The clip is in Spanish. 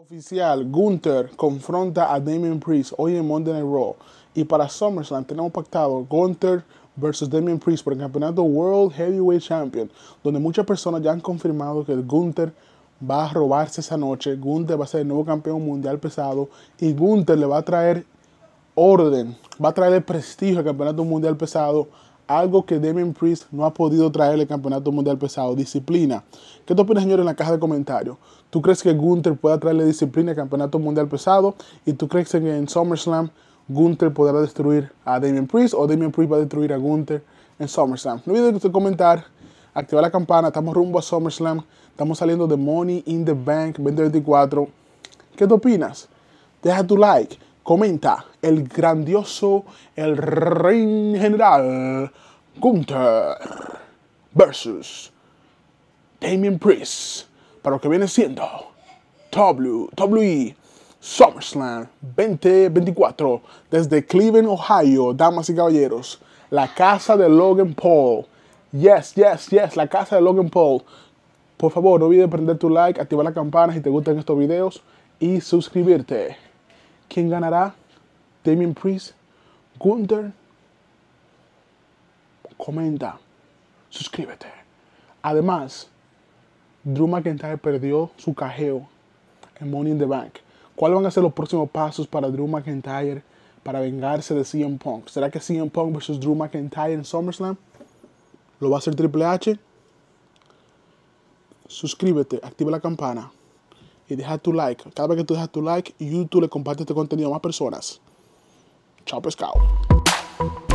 Oficial, Gunther confronta a Damian Priest hoy en Monday Night Raw. Y para SummerSlam tenemos pactado Gunther versus Damian Priest por el campeonato World Heavyweight Champion, donde muchas personas ya han confirmado que el Gunther va a robarse esa noche. Gunther va a ser el nuevo campeón mundial pesado y Gunther le va a traer orden, va a traer el prestigio al campeonato mundial pesado, algo que Damian Priest no ha podido traer al campeonato mundial pesado, disciplina. ¿Qué te opinas, señores, en la caja de comentarios? ¿Tú crees que Gunther pueda traerle disciplina al campeonato mundial pesado? ¿Y tú crees que en SummerSlam Gunther podrá destruir a Damian Priest o Damian Priest va a destruir a Gunther en SummerSlam? No olvides de comentar, activar la campana, estamos rumbo a SummerSlam, estamos saliendo de Money in the Bank 2024. ¿Qué te opinas? Deja tu like, comenta, el grandioso, el rey general, Gunther versus Damian Priest, para lo que viene siendo WWE SummerSlam 2024 desde Cleveland, Ohio. Damas y caballeros, la casa de Logan Paul. Yes, yes, yes, la casa de Logan Paul. Por favor, no olvides prender tu like, activar la campana si te gustan estos videos y suscribirte. ¿Quién ganará? Damian Priest, Gunther. Comenta, suscríbete. Además, Drew McIntyre perdió su cajeo en Money in the Bank. ¿Cuáles van a ser los próximos pasos para Drew McIntyre para vengarse de CM Punk? ¿Será que CM Punk versus Drew McIntyre en SummerSlam? ¿Lo va a hacer Triple H? Suscríbete, activa la campana y deja tu like. Cada vez que tú dejas tu like, YouTube le comparte este contenido a más personas. Chao, pescado.